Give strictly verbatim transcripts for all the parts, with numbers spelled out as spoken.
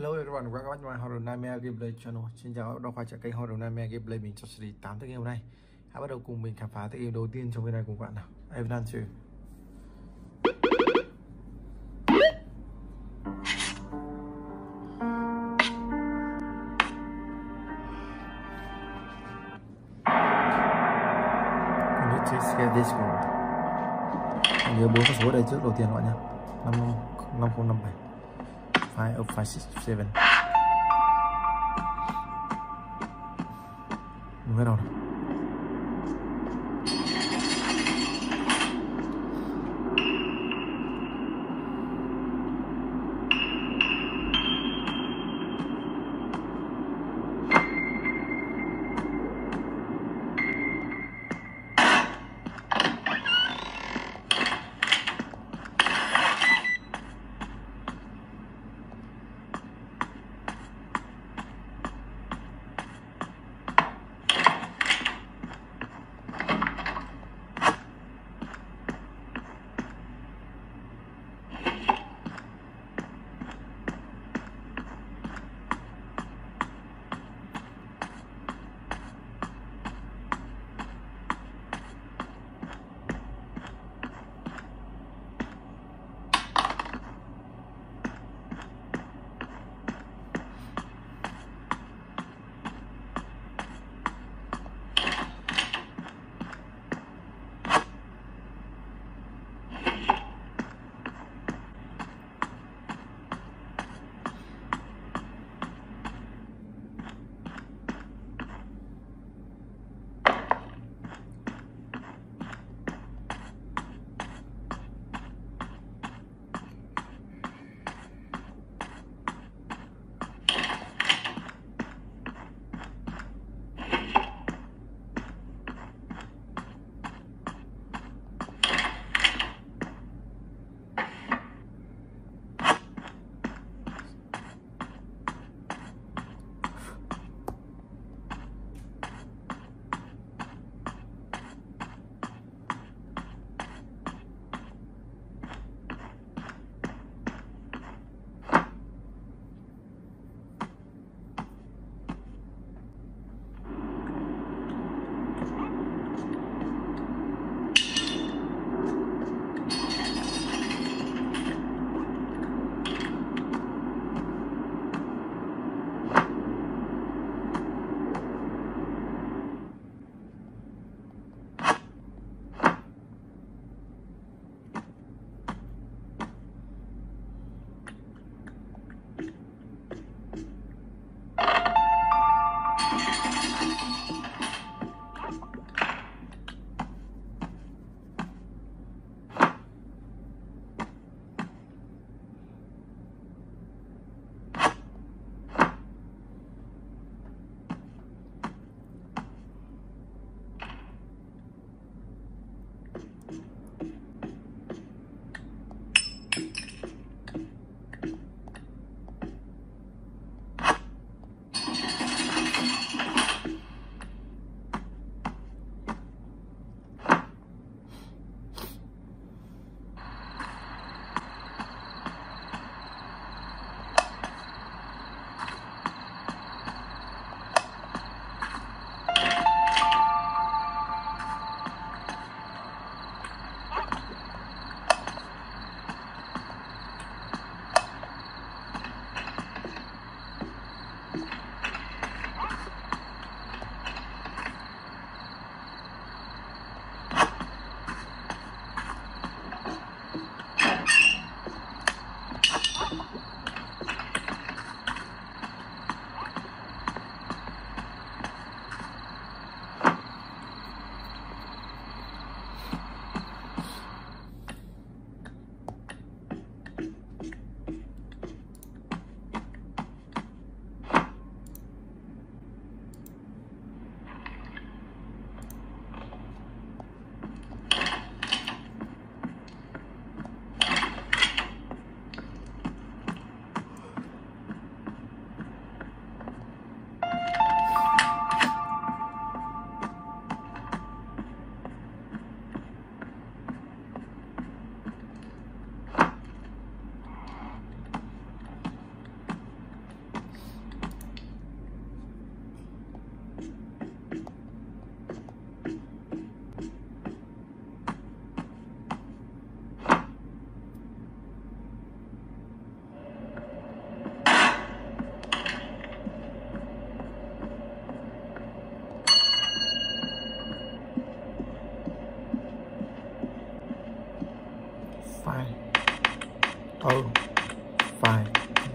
Hello everyone, welcome back to my Horror Nightmare Gameplay channel. Xin chào đã quay trở lại kênh Horror Nightmare Gameplay. Mình trong series tám tựa game hôm nay. Hãy bắt đầu cùng mình khám phá tựa game đầu tiên trong video này cùng các bạn nào. Adventure. Mình sẽ share this one. Mình nhớ bốn con số đây trước đầu tiên các bạn nhé. năm không năm bảy. Five of five six seven. Đúng rồi.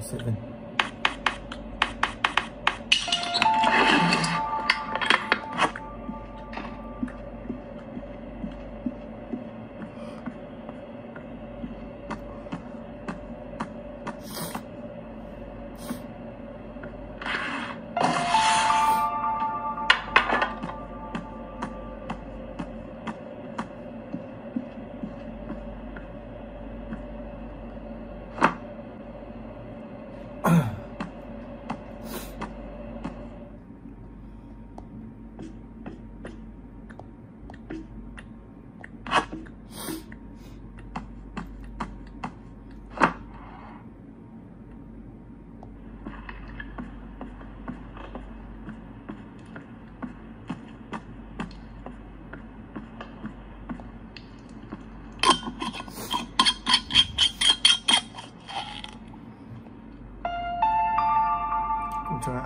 seven.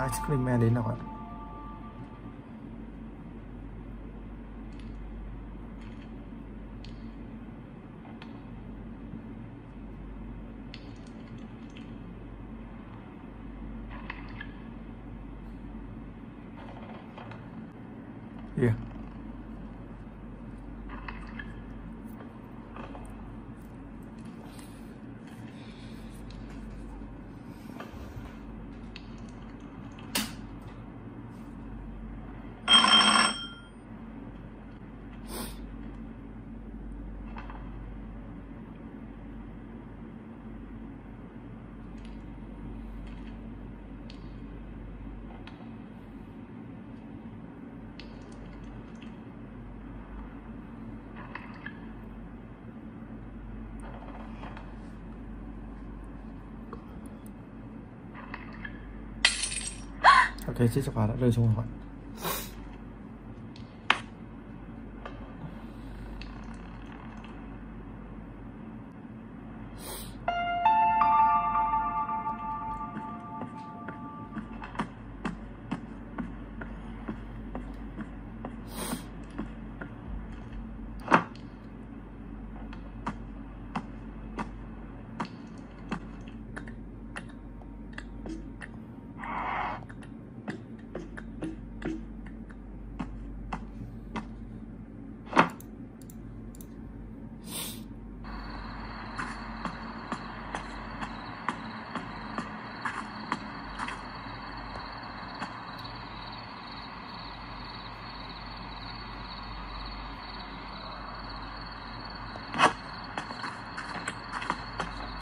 Ice cream man đến nào ạ? Yeah. Ok, chiếc chìa khóa đã rơi xuống rồi.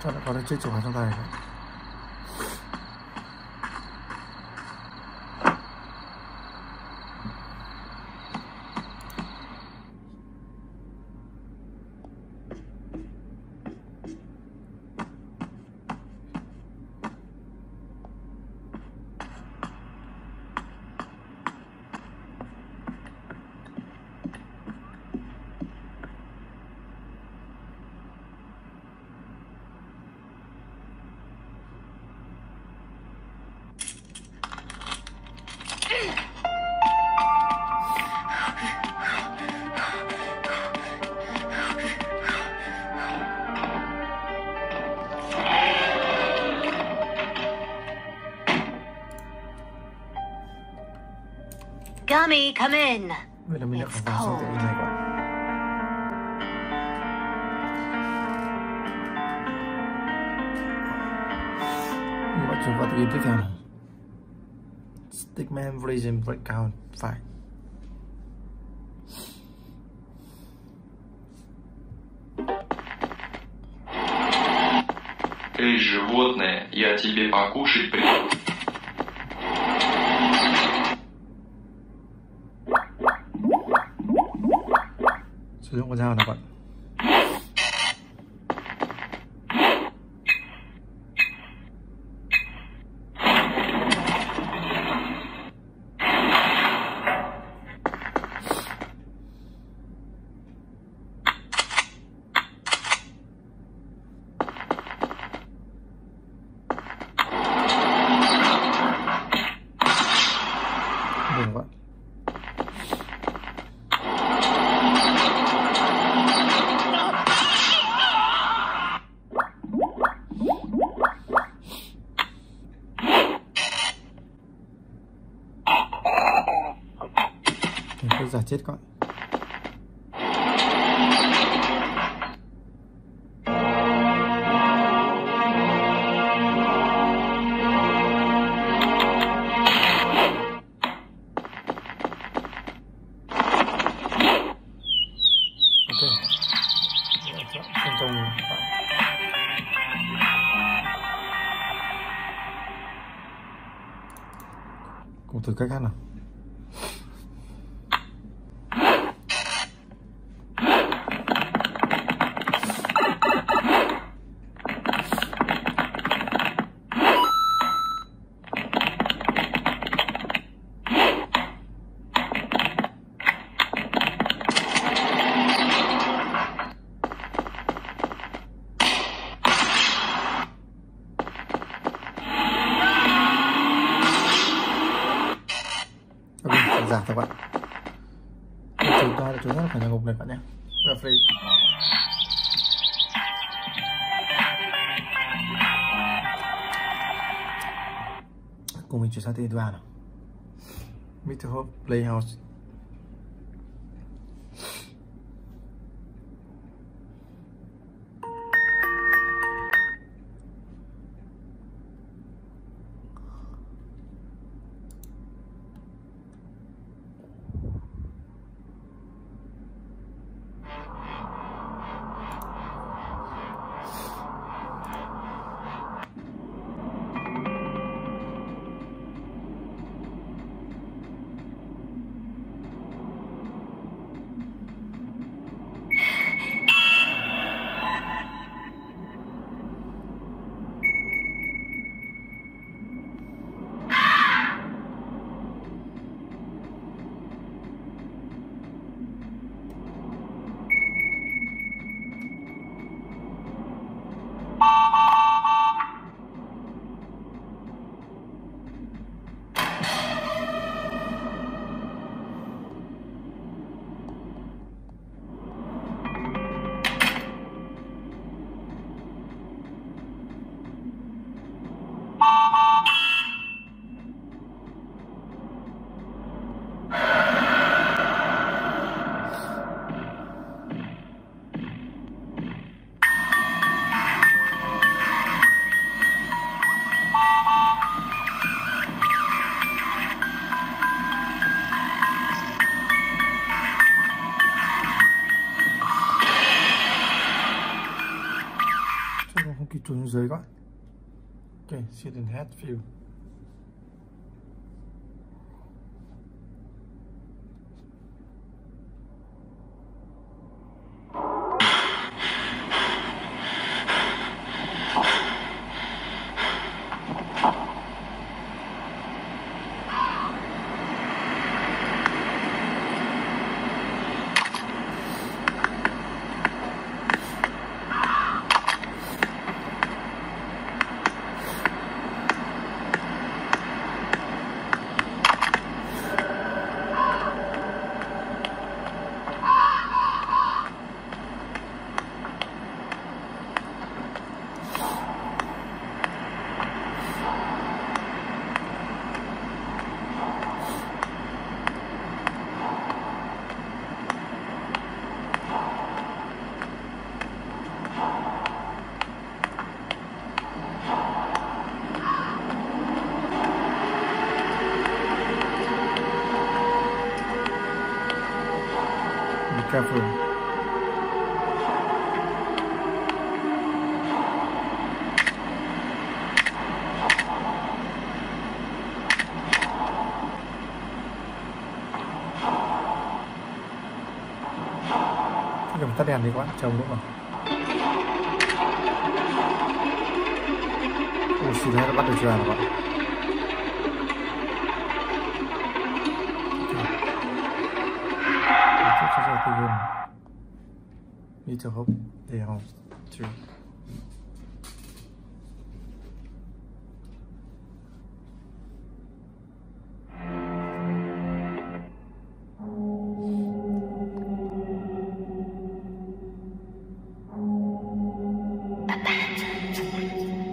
Sao lại có được chiếc chìa khóa trong tay này? Gummy, come in. Wait a minute, it's cold. What's your what you did now? Stickman Prison Breakout five. Эй, животное, я тебе покушать принес. Sử dụng con dao nào bạn? Đúng không ạ? Thôi giả chết các bạn. Cùng thử cách khác nào. Giả các bạn, chúng ta đã trốn ra khỏi nhà ngục này các bạn nhé. Là free. Cùng mình chuyển sang tên thứ ba nào. mít tơ Hopp's Playhouse. Xuống dưới các bạn. Ok, Siren Head Field. Careful. Cầm tắt đèn đi các bạn, trông đúng không? Ủa, xin hãy đã bắt được ra các bạn. mít tơ Hopp's Playhouse two. Abandoned,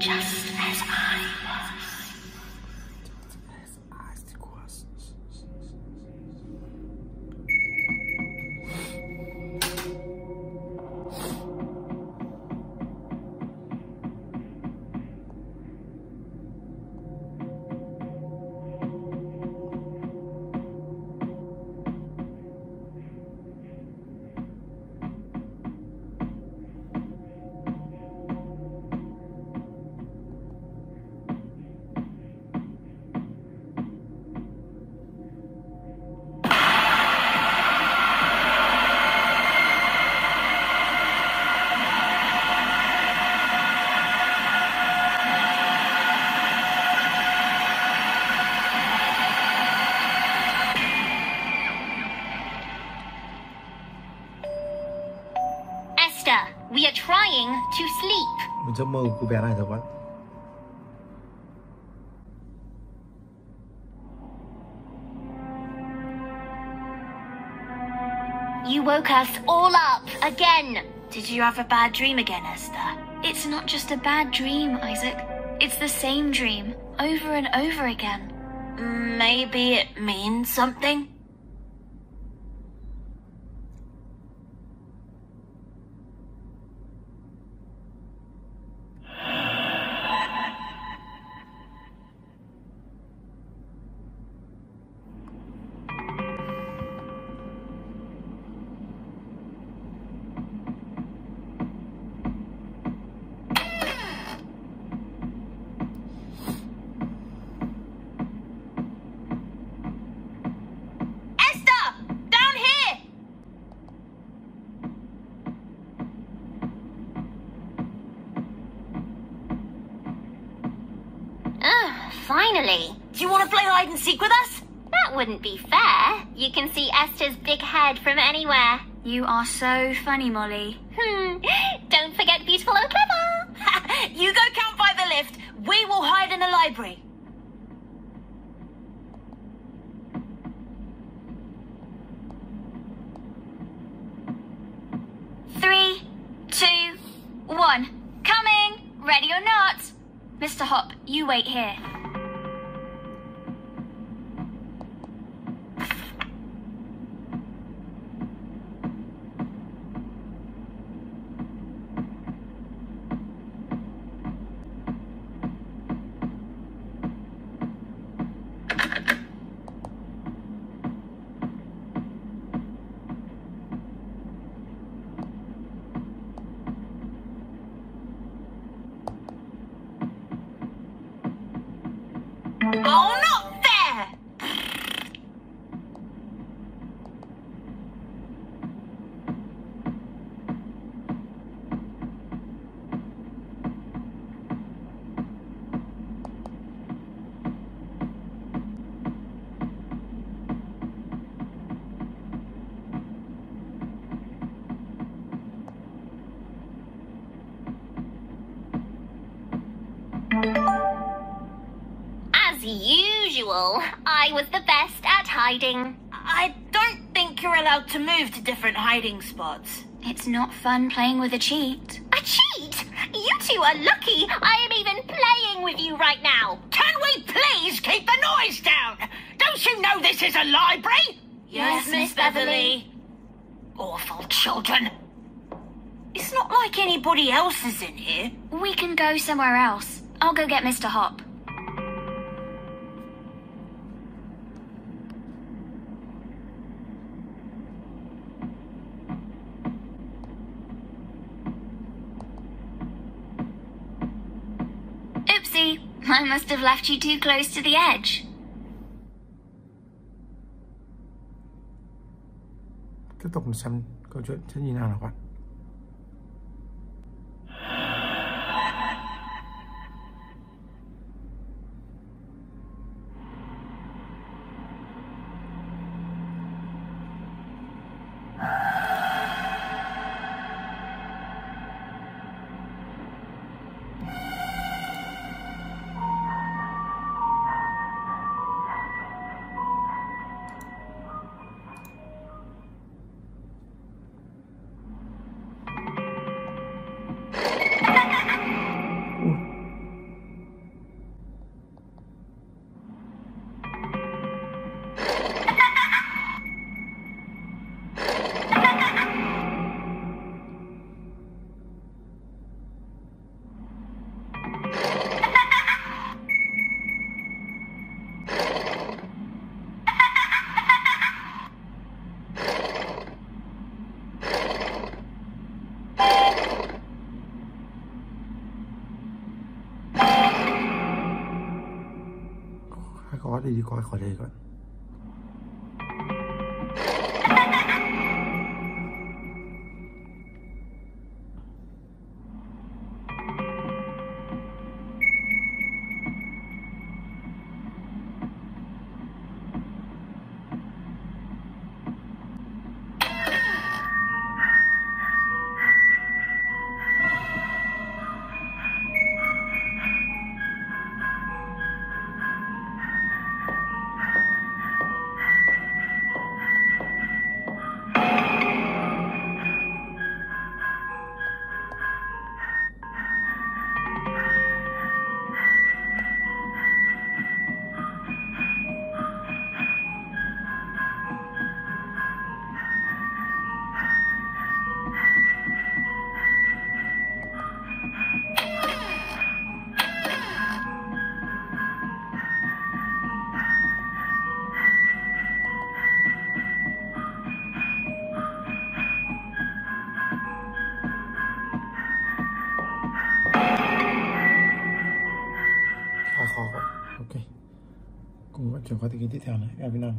just as I was. Just as I was. Mình cho mơ cô bé này thật quá. You woke us all up again. Did you have a bad dream again, Esther? It's not just a bad dream, Isaac. It's the same dream, over and over again. Maybe it means something? Finally! Do you want to play hide and seek with us? That wouldn't be fair. You can see Esther's big head from anywhere. You are so funny, Molly. Hmm. Don't forget beautiful and clever. You go camp by the lift. We will hide in the library. Three, two, one. Coming! Ready or not? Mister Hop, you wait here. Oh, not fair! Usual, I was the best at hiding. I don't think you're allowed to move to different hiding spots. It's not fun playing with a cheat. A cheat? You two are lucky I am even playing with you right now. Can we please keep the noise down? Don't you know this is a library? Yes, yes Miss Beverly. Awful children. It's not like anybody else is in here. We can go somewhere else. I'll go get Mister Hop. I must have left you too close to the edge. Tiếp tục xem câu chuyện sẽ như nào nào các bạn. Có đi đi coi khỏi đây các bạn. Ok, cùng vận chuyển qua tình hình tiếp theo này. e vê năm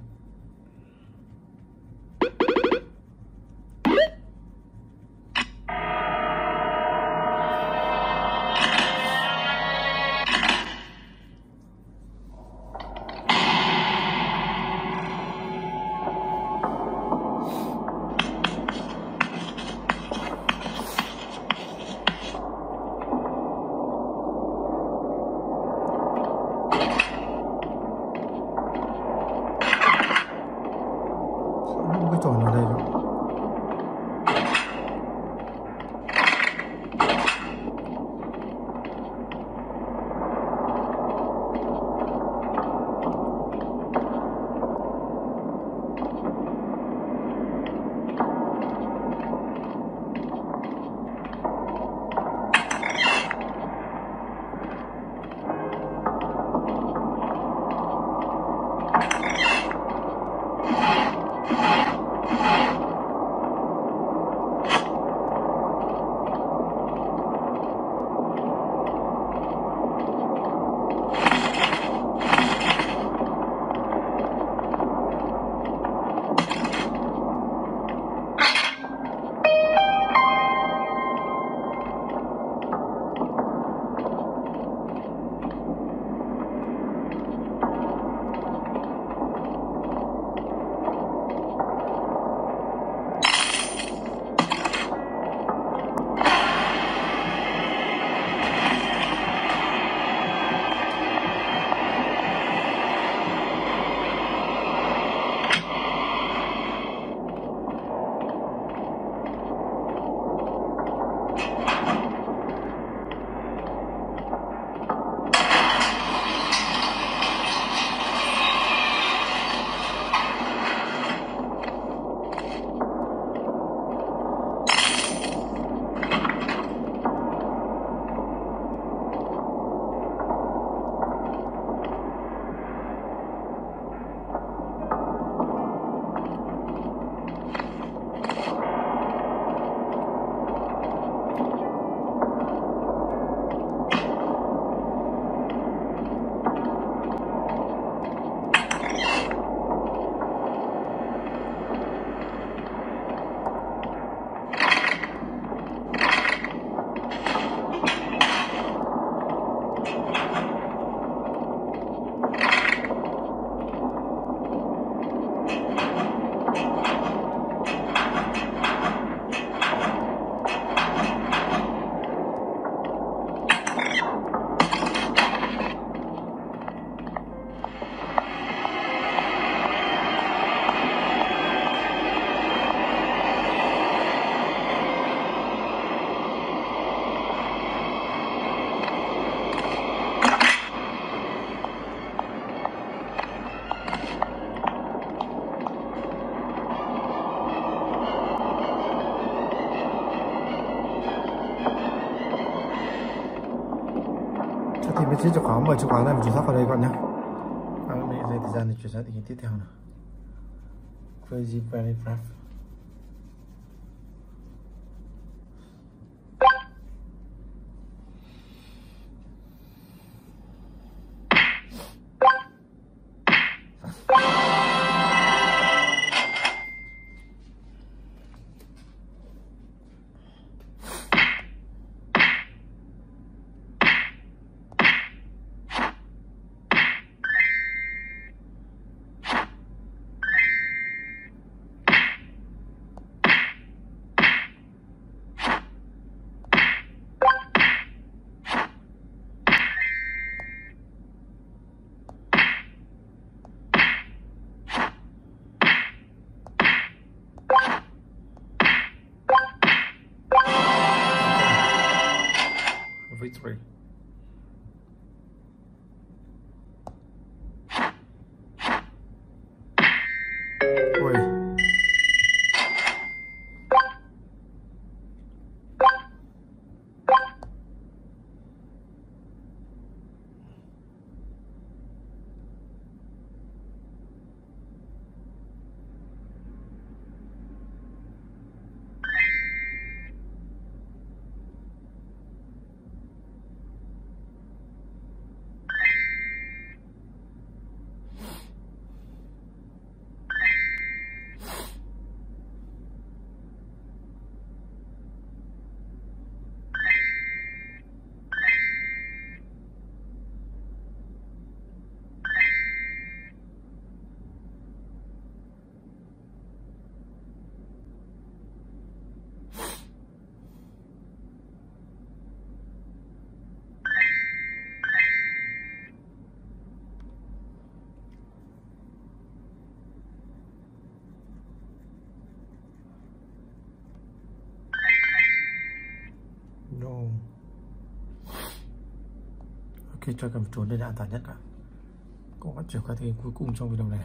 thì vị trí chìa khóa mở chìa khóa này mình chuyển sát vào đây các bạn nhé. Các bạn để dành thời gian để chuyển sang tình hình tiếp theo nào. Crazy very brave. Three. khi cho cầm trốn đây là an toàn nhất cả. Cũng bắt chìa khóa thêm cuối cùng trong video này.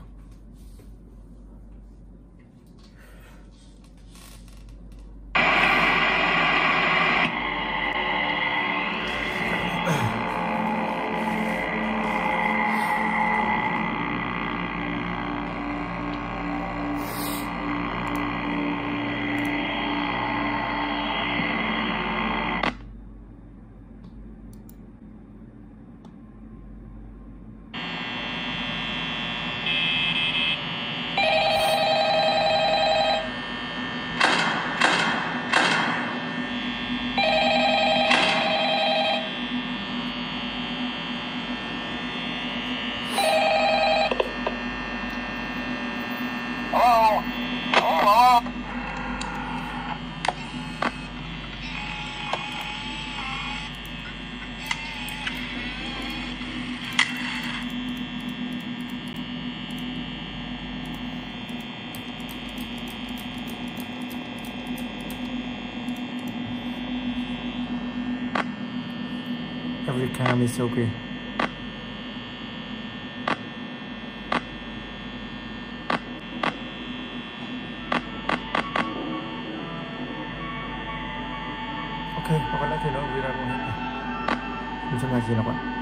Every cam is okay. Ok, các bạn đã thấy nó video của mình rồi. Mình xem là gì nào các bạn.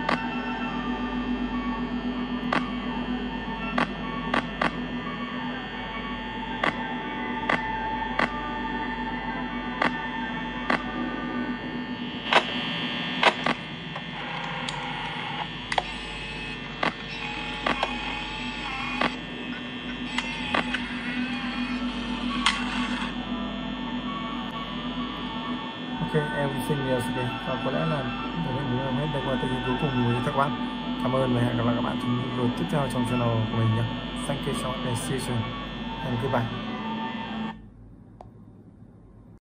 Xin nhiều sự kiện và có lẽ là thời gian đến hết đây qua tới cuối cùng của các bạn. Cảm ơn và hẹn gặp lại các bạn trong những video tiếp theo trong channel của mình nhé. Thank you so much and see you soon. Goodbye.